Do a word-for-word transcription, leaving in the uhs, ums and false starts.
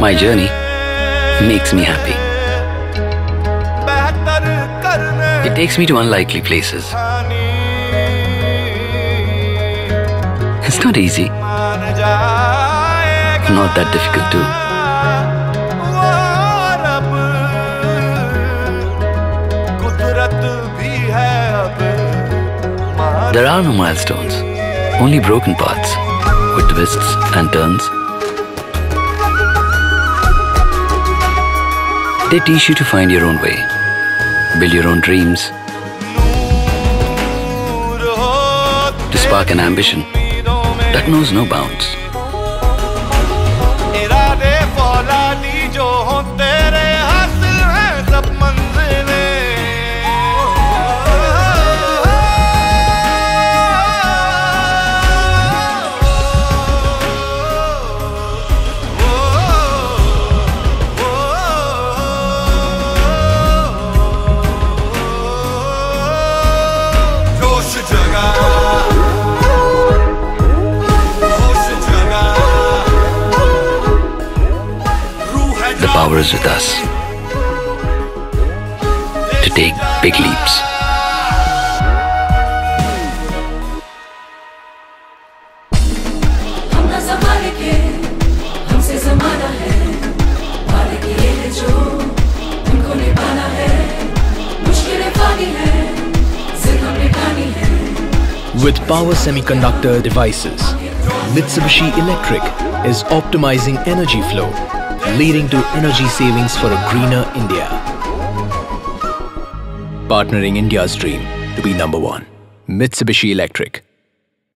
My journey makes me happy. It takes me to unlikely places. It's not easy. Not that difficult too. There are no milestones, only broken paths with twists and turns. They teach you to find your own way, build your own dreams, to spark an ambition that knows no bounds. The power is with us to take big leaps. With power semiconductor devices, Mitsubishi Electric is optimizing energy flow, leading to energy savings for a greener India. Partnering India's dream to be number one. Mitsubishi Electric.